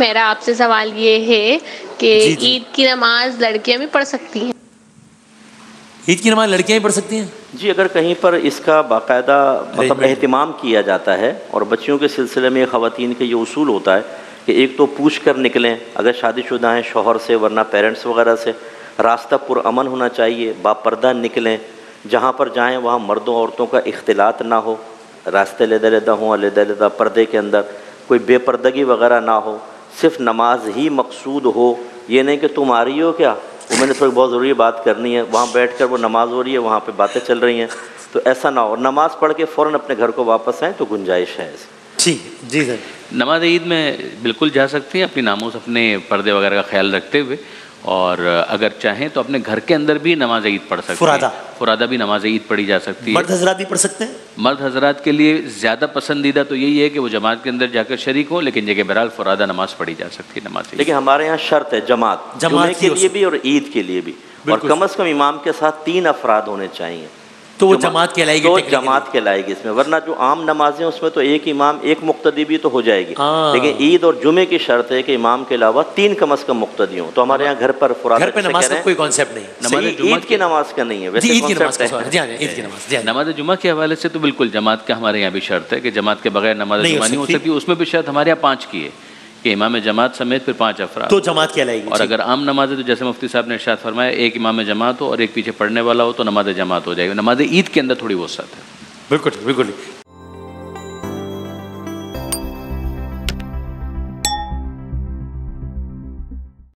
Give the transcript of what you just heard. मेरा आपसे सवाल ये है कि ईद की नमाज लड़कियां भी पढ़ सकती हैं? ईद की नमाज लड़कियां भी पढ़ सकती हैं जी, अगर कहीं पर इसका बाकायदा मतलब अहतमाम किया जाता है। और बच्चियों के सिलसिले में ख़वातीन के ये उसूल होता है कि एक तो पूछ कर निकलें अगर शादीशुदा हैं शोहर से, वरना पेरेंट्स वगैरह से, रास्ता पुरअमन होना चाहिए, बापर्दा निकलें, जहाँ पर जाएँ वहाँ मर्दों औरतों का इख्तिलात ना हो, रास्ते लेदा-लेदा हों, अलग-अलग पर्दे के अंदर कोई बेपर्दगी वगैरह ना हो, सिर्फ नमाज ही मकसूद हो। ये नहीं कि तुम आ रही हो क्या, वो मैंने थोड़ी बहुत ज़रूरी बात करनी है, वहाँ बैठ कर वो नमाज हो रही है, वहाँ पे बातें चल रही हैं, तो ऐसा ना हो। नमाज पढ़ के फ़ौरन अपने घर को वापस आएँ तो गुंजाइश है। ठीक है जी सर, नमाज ईद में बिल्कुल जा सकती हैं, अपनी नामोस अपने पर्दे वगैरह का ख्याल रखते हुए। और अगर चाहें तो अपने घर के अंदर भी नमाज ईद पढ़ सकते हैं, फुरादा भी नमाज ईद पढ़ी जा सकती है। मर्द हजरात भी पढ़ सकते हैं। मर्द हजरात के लिए ज़्यादा पसंदीदा तो यही है कि वो जमात के अंदर जाकर शरीक हो, लेकिन जगह बहरहाल फुरादा नमाज पढ़ी जा सकती है नमाज। लेकिन हमारे यहाँ शर्त है जमात के लिए भी और ईद के लिए भी, और कम अज़ कम इमाम के साथ 3 अफराद होने चाहिए तो वो जमात कहलाएगी, तो जमात कहलाएगी इसमें। वरना जो आम नमाजें उसमें तो एक इमाम एक मुक्तदी भी तो हो जाएगी, लेकिन ईद और जुमे की शर्त है कि इमाम के अलावा 3 कम अज़ कम मुक्तदी हों। तो हमारे यहाँ घर पर कोई कॉन्सेप्ट नहीं, ईद की नमाज का नहीं है वैसे। नमाज जुमा के हवाले से तो बिल्कुल जमात का हमारे यहाँ भी शर्त है कि जमात के बगैर नमाज जुमा नहीं हो सकती। उसमें भी शर्त हमारे यहाँ 5 की है कि इमाम जमात समेत फिर 5 अफराद तो जमात कहलाएगी। और अगर आम नमाज है तो जैसे मुफ्ती साहब ने इरशाद फरमाया, एक इमाम जमात हो और एक पीछे पढ़ने वाला हो तो नमाज जमात हो जाएगी। नमाज ईद के अंदर थोड़ी वसात है। बिल्कुल बिल्कुल।